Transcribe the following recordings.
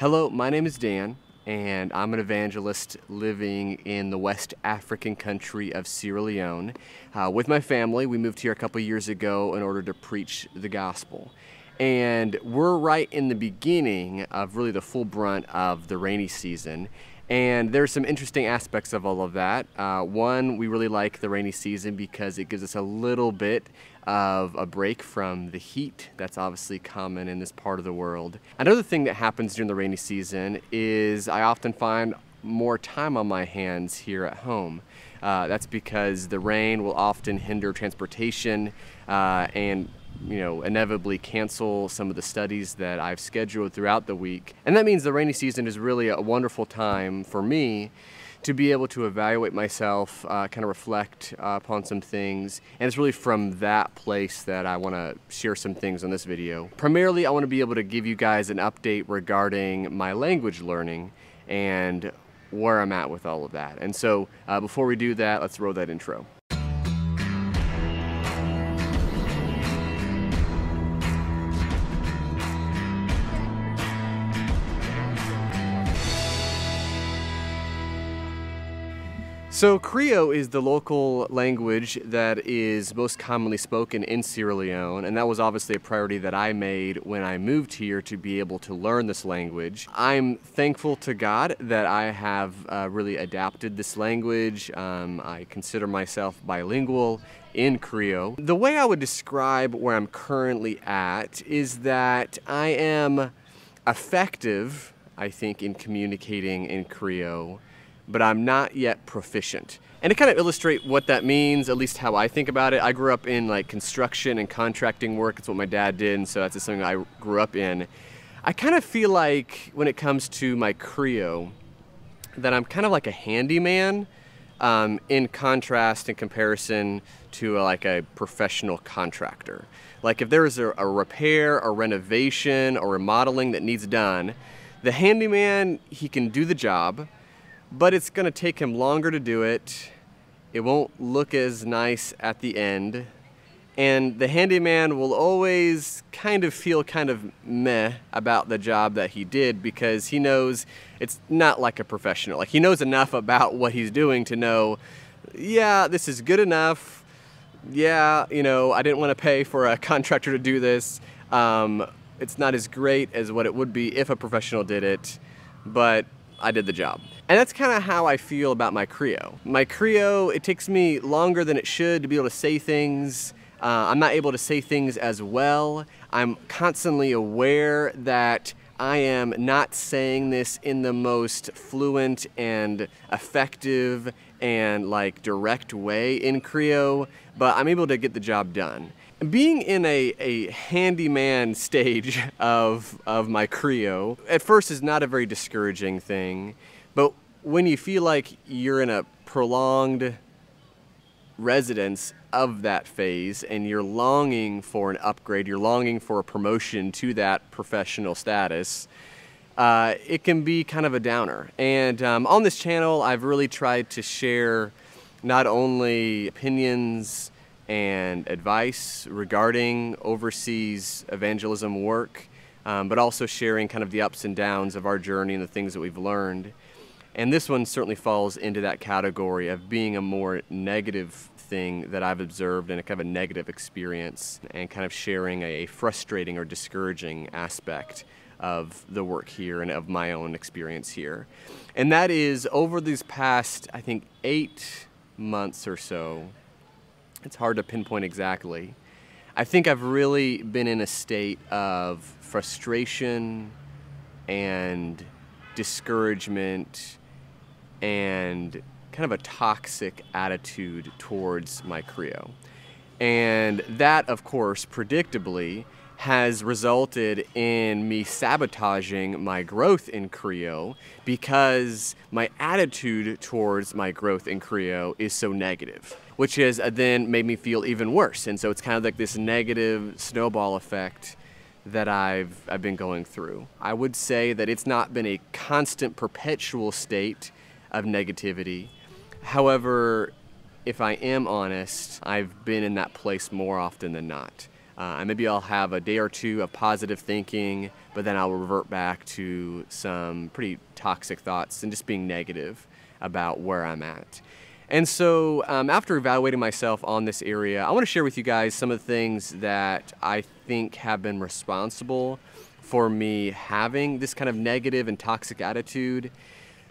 Hello, my name is Dan, and I'm an evangelist living in the West African country of Sierra Leone. With my family, we moved here a couple years ago in order to preach the gospel. And we're right in the beginning of really the full brunt of the rainy season. And there's some interesting aspects of all of that. One, we really like the rainy season because it gives us a little bit of a break from the heat that's obviously common in this part of the world. Another thing that happens during the rainy season is I often find more time on my hands here at home. That's because the rain will often hinder transportation and inevitably cancel some of the studies that I've scheduled throughout the week. And that means the rainy season is really a wonderful time for me to be able to evaluate myself, kind of reflect upon some things. And it's really from that place that I want to share some things on this video. Primarily, I want to be able to give you guys an update regarding my language learning and where I'm at with all of that. And so before we do that, let's roll that intro. So Krio is the local language that is most commonly spoken in Sierra Leone, and that was obviously a priority that I made when I moved here to be able to learn this language. I'm thankful to God that I have really adapted this language. I consider myself bilingual in Krio. The way I would describe where I'm currently at is that I am effective, I think, in communicating in Krio, but I'm not yet proficient. And to kind of illustrate what that means, at least how I think about it, I grew up in like construction and contracting work. It's what my dad did, and so that's just something that I grew up in. I kind of feel like when it comes to my Krio, that I'm kind of like a handyman in contrast and comparison to like a professional contractor. Like if there is a repair, a renovation, or remodeling that needs done, the handyman, he can do the job, but it's gonna take him longer to do it. It won't look as nice at the end. And the handyman will always kind of feel kind of meh about the job that he did because he knows it's not like a professional. Like he knows enough about what he's doing to know, yeah, this is good enough. Yeah, I didn't wanna pay for a contractor to do this. It's not as great as what it would be if a professional did it, but I did the job. And that's kind of how I feel about my Krio. My Krio, it takes me longer than it should to be able to say things. I'm not able to say things as well. I'm constantly aware that I am not saying this in the most fluent and effective and like direct way in Krio, but I'm able to get the job done. Being in a handyman stage of my Krio, at first is not a very discouraging thing, but when you feel like you're in a prolonged residence of that phase and you're longing for an upgrade, you're longing for a promotion to that professional status, it can be kind of a downer. And on this channel, I've really tried to share not only opinions and advice regarding overseas evangelism work, but also sharing kind of the ups and downs of our journey and the things that we've learned. And this one certainly falls into that category of being a more negative thing that I've observed and a kind of a negative experience and kind of sharing a frustrating or discouraging aspect of the work here and of my own experience here. And that is over these past, I think, 8 months or so, it's hard to pinpoint exactly. I think I've really been in a state of frustration and discouragement and kind of a toxic attitude towards my Krio. And that, of course, predictably, has resulted in me sabotaging my growth in Krio because my attitude towards my growth in Krio is so negative, which has then made me feel even worse. And so it's kind of like this negative snowball effect that I've been going through. I would say that it's not been a constant, perpetual state of negativity. However, if I am honest, I've been in that place more often than not. And maybe I'll have a day or two of positive thinking, but then I'll revert back to some pretty toxic thoughts and just being negative about where I'm at. And so after evaluating myself on this area, I want to share with you guys some of the things that I think have been responsible for me having this kind of negative and toxic attitude,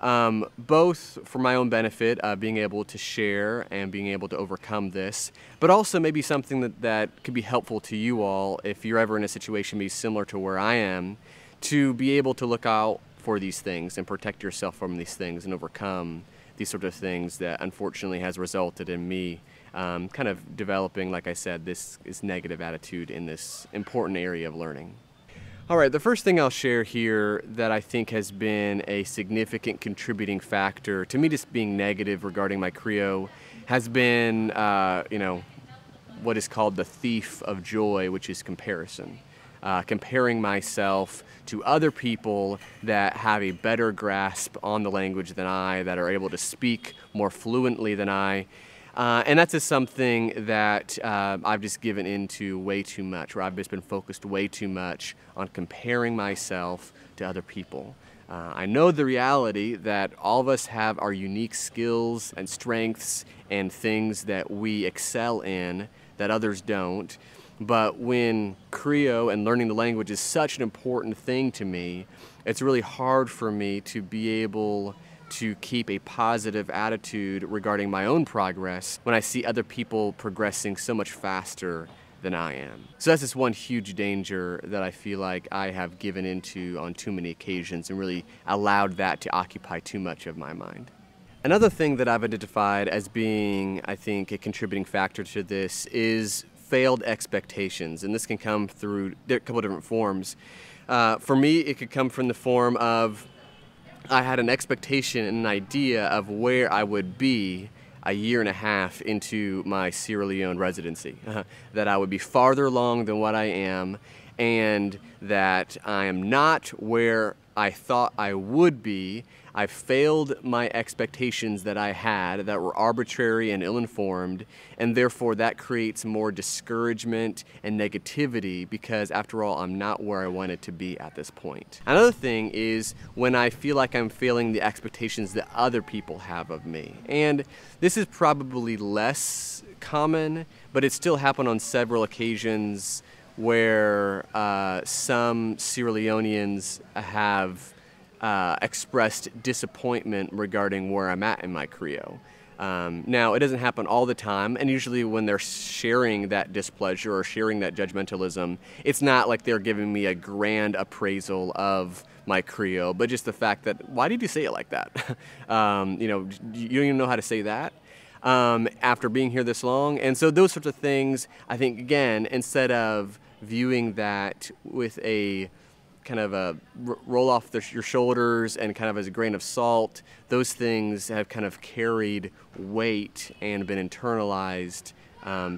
both for my own benefit of being able to share and being able to overcome this, but also maybe something that could be helpful to you all if you're ever in a situation maybe similar to where I am, to be able to look out for these things and protect yourself from these things and overcome these sort of things that unfortunately has resulted in me kind of developing, like I said, this negative attitude in this important area of learning. All right, the first thing I'll share here that I think has been a significant contributing factor to me just being negative regarding my Krio has been, what is called the thief of joy, which is comparison. Comparing myself to other people that have a better grasp on the language than I, that are able to speak more fluently than I. And that's just something that I've just given into way too much, where I've just been focused way too much on comparing myself to other people. I know the reality that all of us have our unique skills and strengths and things that we excel in that others don't. But when Krio and learning the language is such an important thing to me, it's really hard for me to be able to keep a positive attitude regarding my own progress when I see other people progressing so much faster than I am. So that's just one huge danger that I feel like I have given into on too many occasions and really allowed that to occupy too much of my mind. Another thing that I've identified as being, I think, a contributing factor to this is failed expectations, and this can come through a couple different forms. For me, it could come from the form of I had an expectation and an idea of where I would be a year and a half into my Sierra Leone residency, that I would be farther along than what I am, and that I am not where I thought I would be. I failed my expectations that I had that were arbitrary and ill-informed, and therefore that creates more discouragement and negativity because, after all, I'm not where I wanted to be at this point. Another thing is when I feel like I'm failing the expectations that other people have of me. And this is probably less common, but it still happened on several occasions where some Sierra Leoneans have expressed disappointment regarding where I'm at in my Krio. Now, it doesn't happen all the time, and usually when they're sharing that displeasure or sharing that judgmentalism, it's not like they're giving me a grand appraisal of my Krio, but just the fact that, why did you say it like that? You don't even know how to say that after being here this long. And so those sorts of things, I think, again, instead of viewing that with a kind of a roll off your shoulders and kind of as a grain of salt, those things have kind of carried weight and been internalized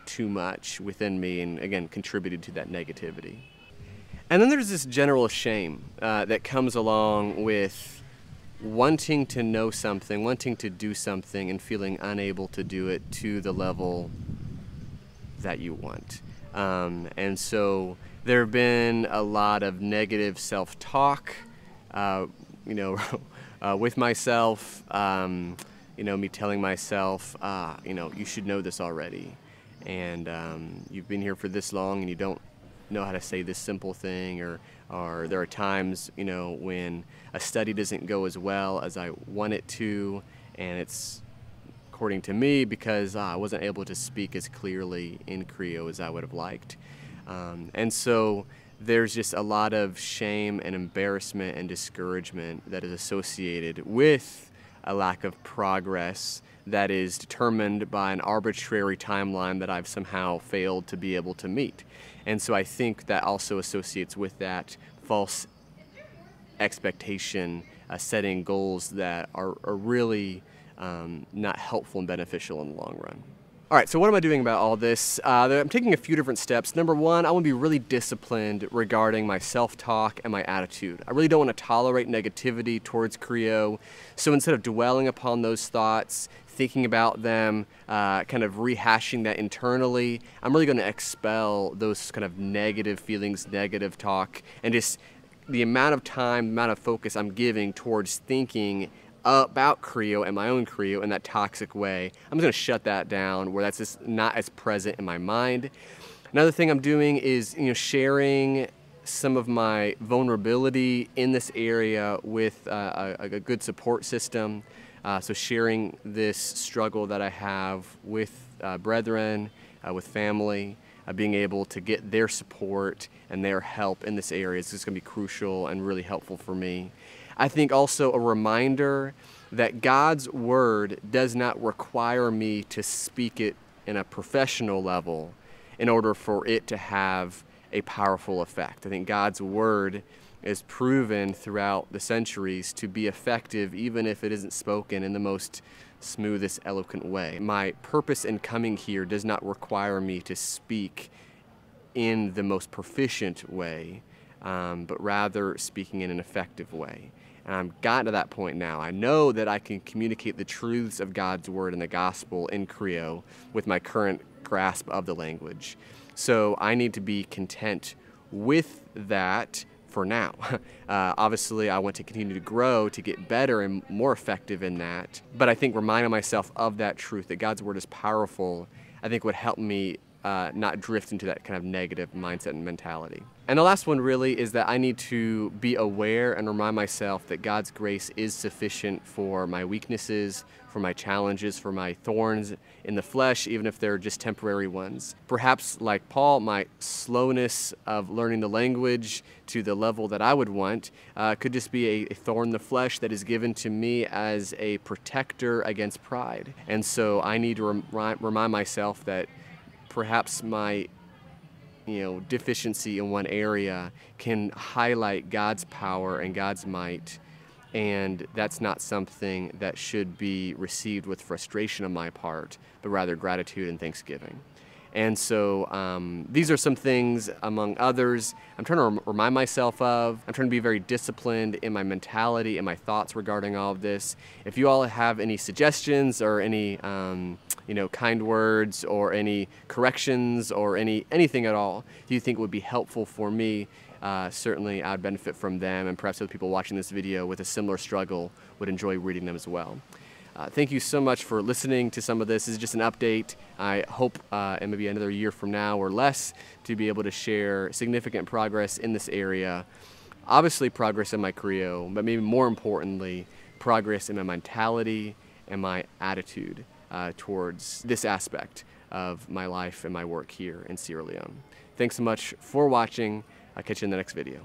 too much within me, and again contributed to that negativity. And then there's this general shame that comes along with wanting to know something, wanting to do something, and feeling unable to do it to the level that you want. And so there have been a lot of negative self-talk, with myself, me telling myself, you should know this already, and you've been here for this long and you don't know how to say this simple thing, or there are times, when a study doesn't go as well as I want it to, and it's according to me because I wasn't able to speak as clearly in Krio as I would have liked. And so there's just a lot of shame and embarrassment and discouragement that is associated with a lack of progress that is determined by an arbitrary timeline that I've somehow failed to be able to meet. And so I think that also associates with that false expectation, setting goals that are really not helpful and beneficial in the long run. All right, so what am I doing about all this? I'm taking a few different steps. Number one, I want to be really disciplined regarding my self-talk and my attitude. I really don't want to tolerate negativity towards Krio. So instead of dwelling upon those thoughts, thinking about them, kind of rehashing that internally, I'm really going to expel those kind of negative feelings, negative talk, and just the amount of time, the amount of focus I'm giving towards thinking about Krio and my own Krio in that toxic way, I'm just gonna shut that down where that's just not as present in my mind. Another thing I'm doing is, sharing some of my vulnerability in this area with a good support system. So sharing this struggle that I have with brethren, with family, being able to get their support and their help in this area is just gonna be crucial and really helpful for me. I think also a reminder that God's word does not require me to speak it in a professional level in order for it to have a powerful effect. I think God's word is proven throughout the centuries to be effective even if it isn't spoken in the most smoothest, eloquent way. My purpose in coming here does not require me to speak in the most proficient way, but rather speaking in an effective way. And I've gotten to that point now. I know that I can communicate the truths of God's word and the gospel in Krio with my current grasp of the language. So I need to be content with that for now. Obviously, I want to continue to grow, to get better and more effective in that. But I think reminding myself of that truth, that God's word is powerful, I think would help me not drift into that kind of negative mindset and mentality. And the last one really is that I need to be aware and remind myself that God's grace is sufficient for my weaknesses, for my challenges, for my thorns in the flesh, even if they're just temporary ones. Perhaps like Paul, my slowness of learning the language to the level that I would want could just be a thorn in the flesh that is given to me as a protector against pride. And so I need to remind myself that perhaps my deficiency in one area can highlight God's power and God's might, and that's not something that should be received with frustration on my part, but rather gratitude and thanksgiving. And so these are some things, among others, I'm trying to remind myself of. I'm trying to be very disciplined in my mentality and my thoughts regarding all of this. If you all have any suggestions or any kind words or any corrections or anything at all you think would be helpful for me, certainly I'd benefit from them, and perhaps other people watching this video with a similar struggle would enjoy reading them as well. Thank you so much for listening to some of this. This is just an update. I hope in maybe another year from now or less to be able to share significant progress in this area. Obviously progress in my Krio, but maybe more importantly, progress in my mentality and my attitude towards this aspect of my life and my work here in Sierra Leone. Thanks so much for watching. I'll catch you in the next video.